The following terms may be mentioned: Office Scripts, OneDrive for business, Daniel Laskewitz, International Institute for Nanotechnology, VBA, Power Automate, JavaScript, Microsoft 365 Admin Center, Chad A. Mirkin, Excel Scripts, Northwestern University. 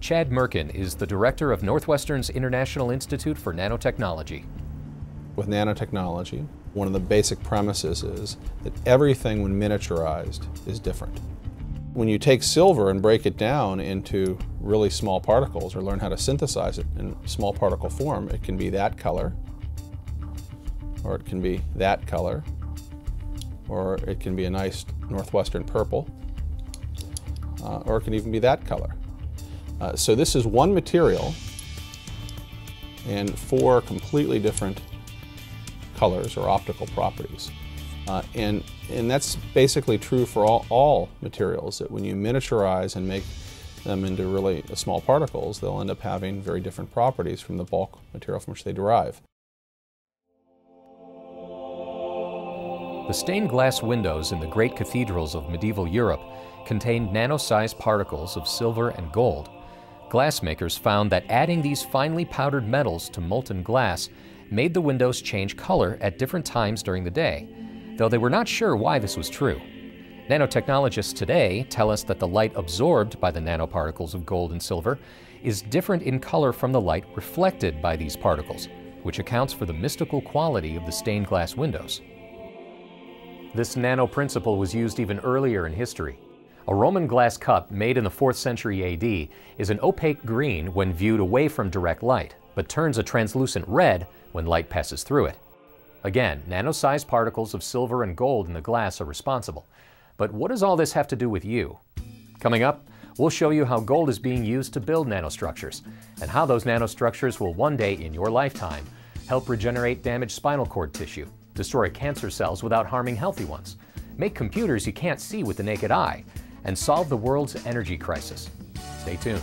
Chad Mirkin is the director of Northwestern's International Institute for Nanotechnology. With nanotechnology, one of the basic premises is that everything when miniaturized is different. When you take silver and break it down into really small particles or learn how to synthesize it in small particle form, it can be that color, or it can be that color, or it can be a nice Northwestern purple, or it can even be that color. So this is one material and four completely different colors or optical properties. And that's basically true for all materials, that when you miniaturize and make them into really small particles, they'll end up having very different properties from the bulk material from which they derive. The stained glass windows in the great cathedrals of medieval Europe contained nano-sized particles of silver and gold. Glassmakers found that adding these finely powdered metals to molten glass made the windows change color at different times during the day, though they were not sure why this was true. Nanotechnologists today tell us that the light absorbed by the nanoparticles of gold and silver is different in color from the light reflected by these particles, which accounts for the mystical quality of the stained glass windows. This nanoprinciple was used even earlier in history. A Roman glass cup made in the 4th century AD is an opaque green when viewed away from direct light, but turns a translucent red when light passes through it. Again, nano-sized particles of silver and gold in the glass are responsible. But what does all this have to do with you? Coming up, we'll show you how gold is being used to build nanostructures, and how those nanostructures will one day in your lifetime help regenerate damaged spinal cord tissue, destroy cancer cells without harming healthy ones, make computers you can't see with the naked eye, and solve the world's energy crisis. Stay tuned.